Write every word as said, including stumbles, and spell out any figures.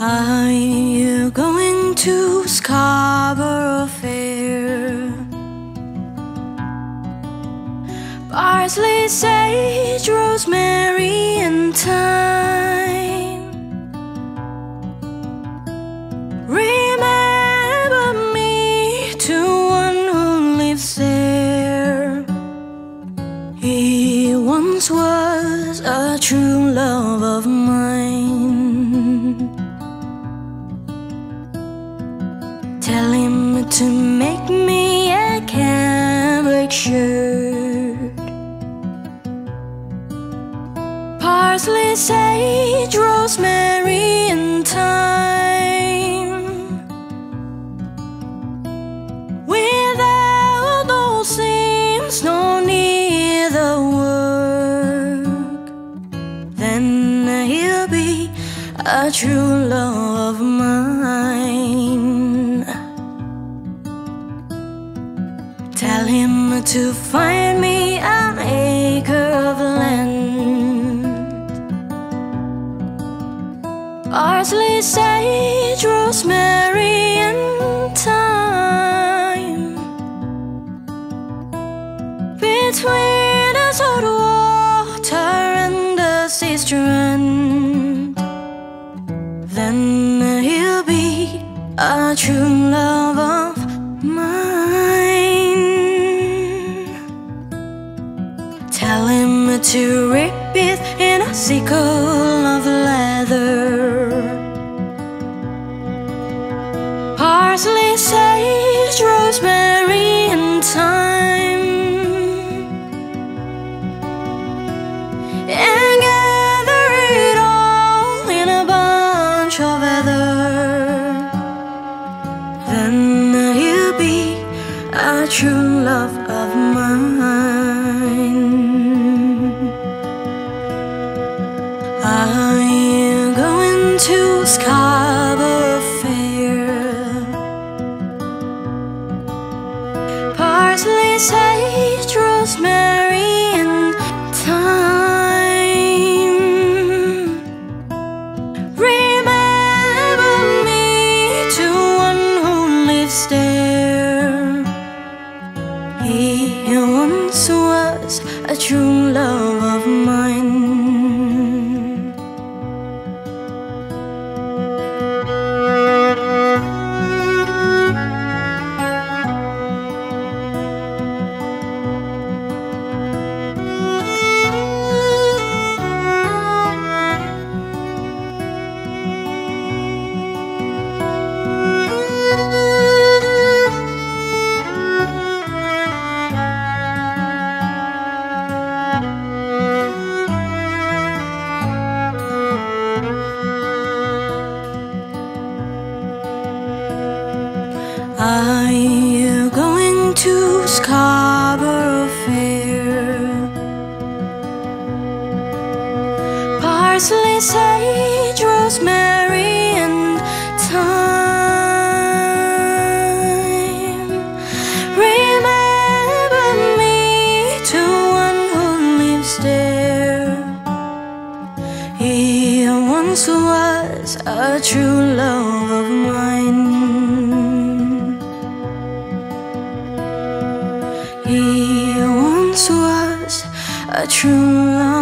Are you going to Scarborough Fair? Parsley, sage, rosemary and thyme. Remember me to one who lives there. He once was a true love of mine. Tell him to make me a cambric shirt. Parsley, sage, rosemary and thyme. Without those seams, no need the work. Then he'll be a true love of mine. Tell him to find me an acre of land. Parsley, sage, rosemary and thyme. Between the salt water and the sea strand, then he'll be a true lover of mine. Tell him to rip it in a sickle of leather. Parsley, sage, rosemary and thyme. And gather it all in a bunch of heather. Then he'll be a true love of mine. Are you going to Scarborough Fair? Parsley, sage, rosemary and thyme. Remember me to one who lives there. He once was a true love of mine. Are you going to Scarborough Fair? Parsley, sage, rosemary and thyme. Remember me to one who lives there. He once was a true love of mine. He once was a true love.